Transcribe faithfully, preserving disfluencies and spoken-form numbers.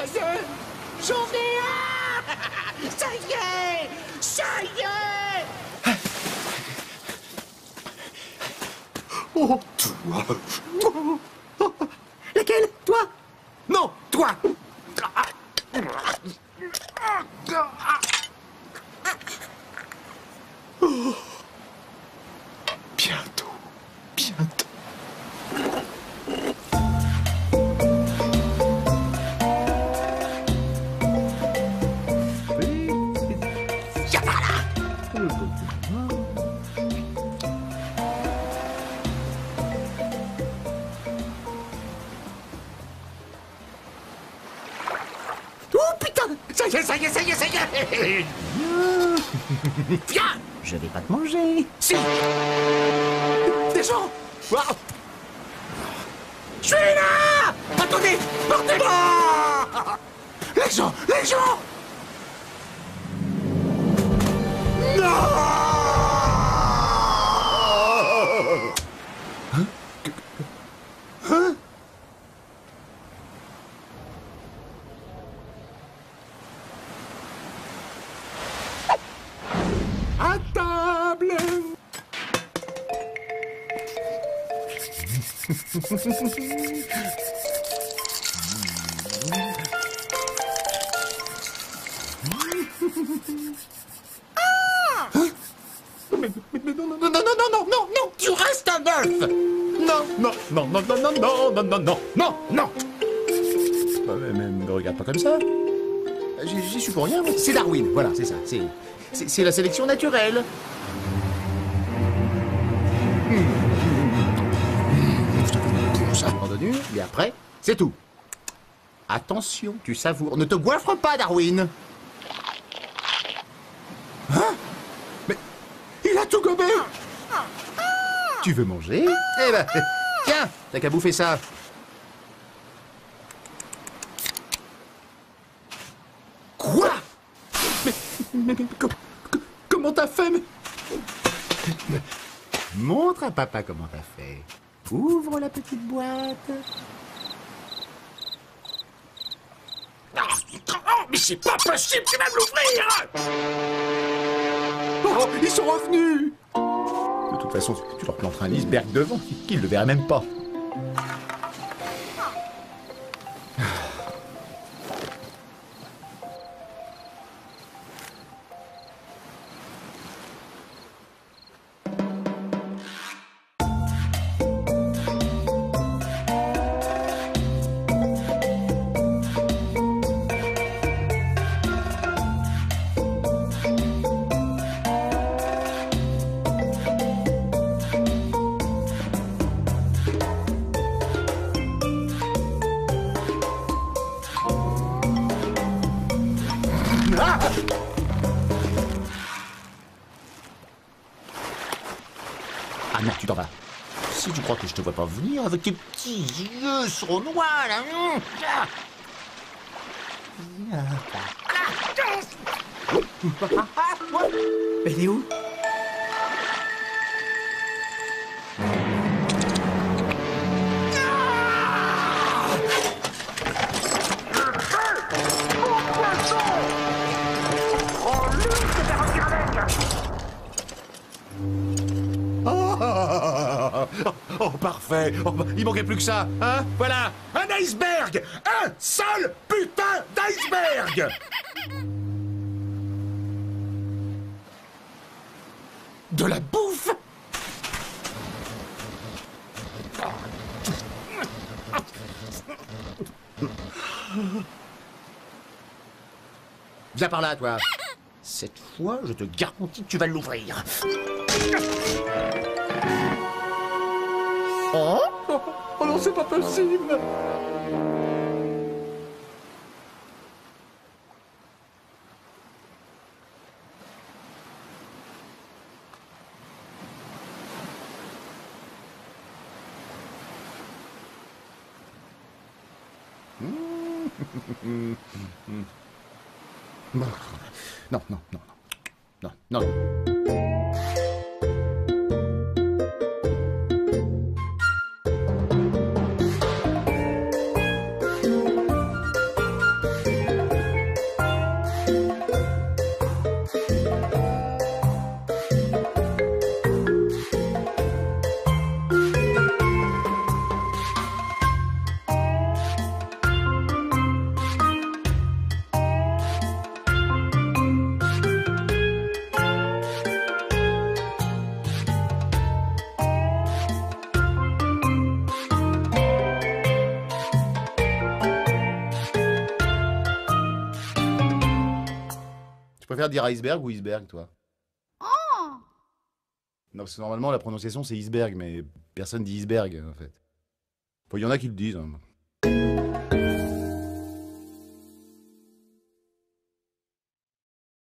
Ça y est, j'en ai un. Ça y est, ça y est. Oh, toi. Laquelle? Toi? Non, toi. Oh. Bientôt, bientôt. Y'a pas là. Oh putain, ça y est, ça y est, ça y est, ça y est. Viens. Je vais pas te manger. Si. Des gens. Wow. Je suis là. Attendez, portez-moi. Les gens, les gens. Non. Hein? Hein? Ah! Hein? Mais, mais, mais non, non, non, non, non, non, non, non, tu restes un bœuf. Non, non, non, non, non, non, non, non, non, non, non. Mais me regarde pas comme ça. J'y suis pour rien. C'est Darwin, voilà, c'est ça. C'est la sélection naturelle. Et après, c'est tout. Attention, tu savoures. Ne te goiffre pas, Darwin. Hein? Mais il a tout gobé. Ah, ah, tu veux manger? Ah, eh ben, ah, tiens, t'as qu'à bouffer ça. Quoi? Mais, mais, mais com com comment t'as fait? Mais... Montre à papa comment t'as fait. Ouvre la petite boîte. Oh, mais c'est pas possible, tu vas me l'ouvrir! Oh, ils sont revenus! De toute façon, tu leur planteras un iceberg devant, qu'ils ne le verraient même pas. Ah non, tu t'en vas. Si tu crois que je te vois pas venir avec tes petits yeux sournois là. Elle est où? Oh, oh, parfait. Oh, il manquait plus que ça, hein? Voilà, un iceberg. Un seul putain d'iceberg. De la bouffe. Viens par là, toi. Cette fois, je te garantis que tu vas l'ouvrir. Oh, oh, oh non, c'est pas possible. Non, non, non, non, non, non. préfères dire iceberg ou iceberg, toi? Oh. Non, parce que normalement, la prononciation, c'est iceberg, mais personne dit iceberg, en fait. Enfin, il y en a qui le disent. Hein.